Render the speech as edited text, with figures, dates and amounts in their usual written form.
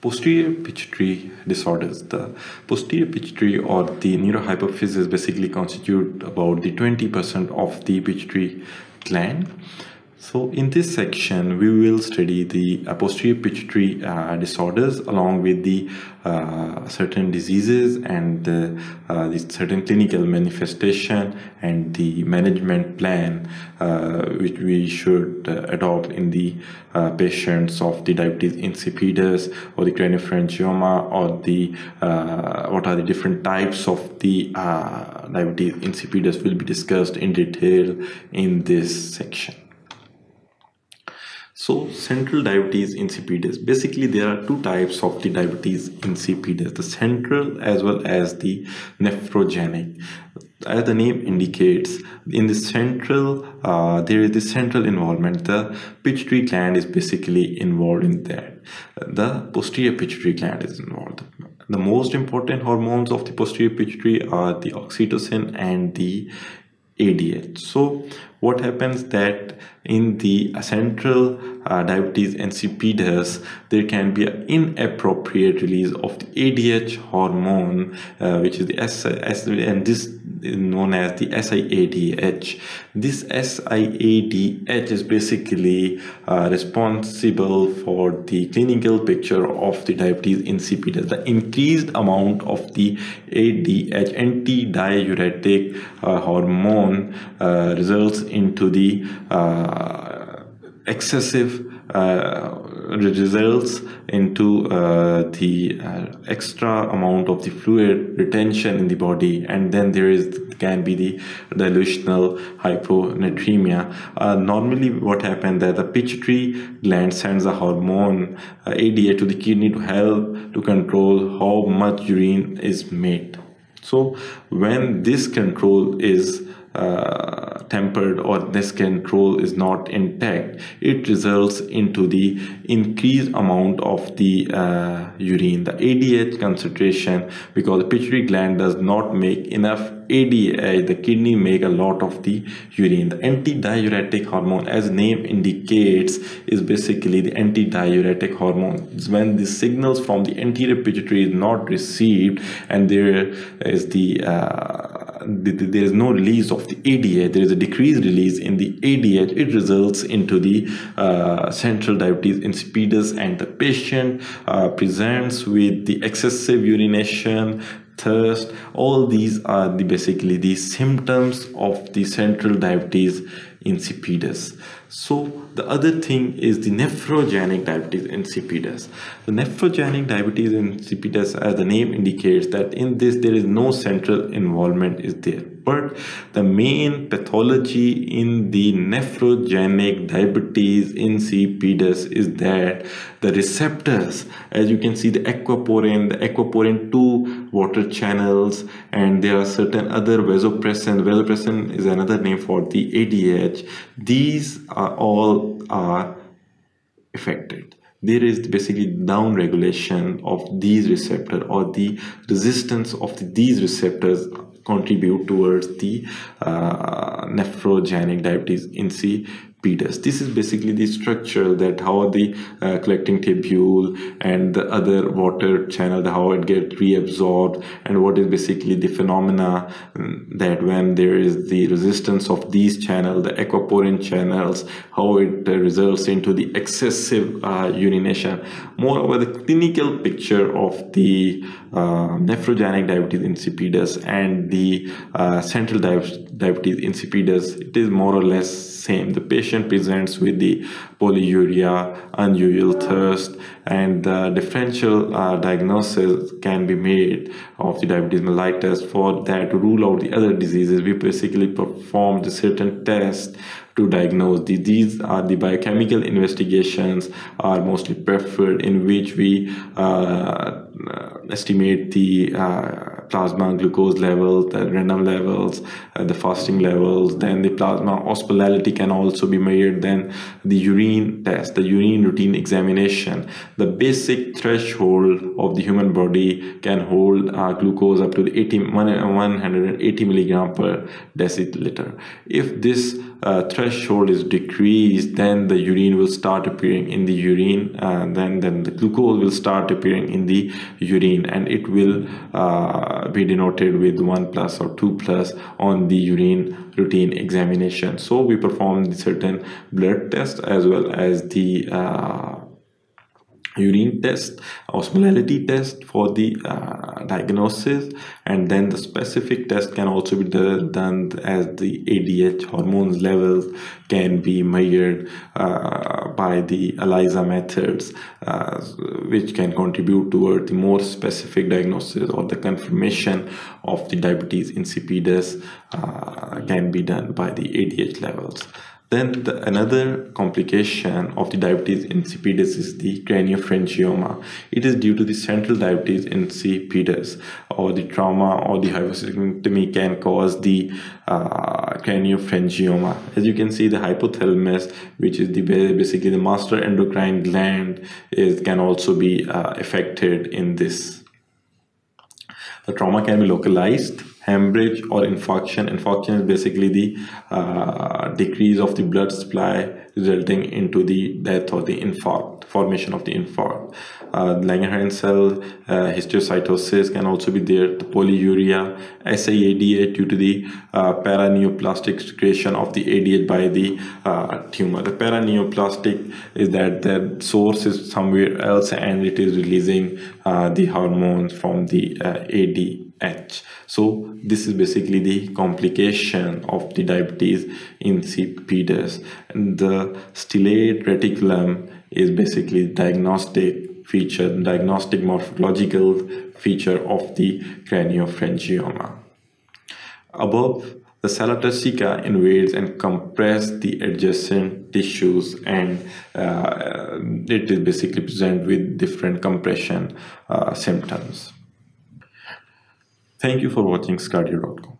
Posterior pituitary disorders. The posterior pituitary or the neurohypophysis basically constitute about the 20% of the pituitary gland. So in this section we will study the posterior pituitary disorders along with the certain diseases and the certain clinical manifestation and the management plan which we should adopt in the patients of the diabetes insipidus or the craniopharyngioma, or the what are the different types of the diabetes insipidus will be discussed in detail in this section. So central diabetes insipidus, basically there are two types of the diabetes insipidus, the central as well as the nephrogenic. As the name indicates, in the central there is the central involvement. The pituitary gland is basically involved in that. The posterior pituitary gland is involved. The most important hormones of the posterior pituitary are the oxytocin and the ADH. So what happens that in the central diabetes insipidus there can be an inappropriate release of the ADH hormone, which is the and this is known as the SIADH. This SIADH is basically responsible for the clinical picture of the diabetes insipidus. The increased amount of the ADH, anti-diuretic hormone, results into the excessive results into the extra amount of the fluid retention in the body, and then there is can be the dilutional hyponatremia. Normally what happens that the pituitary gland sends a hormone ADH to the kidney to help to control how much urine is made. So when this control is tempered or this control is not intact, it results into the increased amount of the urine, the ADH concentration, because the pituitary gland does not make enough ADH, the kidney make a lot of the urine. The antidiuretic hormone, as name indicates, is basically the antidiuretic hormone. It's when the signals from the anterior pituitary is not received and there is the there is no release of the ADH, there is a decreased release in the ADH, it results into the central diabetes insipidus, and the patient presents with the excessive urination, thirst. All these are the basically the symptoms of the central diabetes insipidus. So the other thing is the nephrogenic diabetes insipidus. The nephrogenic diabetes insipidus, as the name indicates, that in this there is no central involvement is there. But the main pathology in the nephrogenic diabetes insipidus is that the receptors, as you can see, the aquaporin-2 water channels, and there are certain other vasopressin. Vasopressin is another name for the ADH. These are all are affected. There is basically down regulation of these receptors, or the resistance of these receptors contribute towards the nephrogenic diabetes insipidus. This is basically the structure that how the collecting tubule and the other water channel, how it gets reabsorbed, and what is basically the phenomena that when there is the resistance of these channels, the aquaporin channels, how it results into the excessive urination. Moreover, the clinical picture of the nephrogenic diabetes insipidus and the central diabetes insipidus, it is more or less same. The patient presents with the polyuria, unusual thirst, and the differential diagnosis can be made of the diabetes mellitus. For that, to rule out the other diseases, we basically perform the certain tests to diagnose these are the biochemical investigations are mostly preferred, in which we estimate the plasma glucose levels, the adrenal levels, the fasting levels, then the plasma osmolality can also be measured, then the urine test, the urine routine examination. The basic threshold of the human body can hold glucose up to 180 milligram per deciliter. If this threshold is decreased, then the urine will start appearing in the urine, then the glucose will start appearing in the urine, and it will be denoted with 1+ or 2+ on the urine routine examination. So we perform the certain blood test as well as the urine test, osmolality test for the diagnosis, and then the specific test can also be done as the ADH hormones levels can be measured by the ELISA methods, which can contribute toward the more specific diagnosis, or the confirmation of the diabetes insipidus can be done by the ADH levels. Then another complication of the diabetes insipidus is the craniopharyngioma. It is due to the central diabetes insipidus, or the trauma or the hypophysectomy can cause the craniopharyngioma. As you can see, the hypothalamus, which is the basically the master endocrine gland, can also be affected in this. The trauma can be localized, hemorrhage, or infarction. Infarction is basically the decrease of the blood supply resulting into the death or the infarct, formation of the infarct. Langerhans cell histiocytosis can also be there, the polyuria, SIADH due to the paraneoplastic secretion of the ADH by the tumor. The paraneoplastic is that the source is somewhere else and it is releasing the hormones from the ADH. So this is basically the complication of the diabetes insipidus. And the stellate reticulum is basically diagnostic feature, diagnostic morphological feature of the craniopharyngioma. Above, the sella turcica invades and compresses the adjacent tissues, and it is basically present with different compression symptoms. Thank you for watching scardio.com.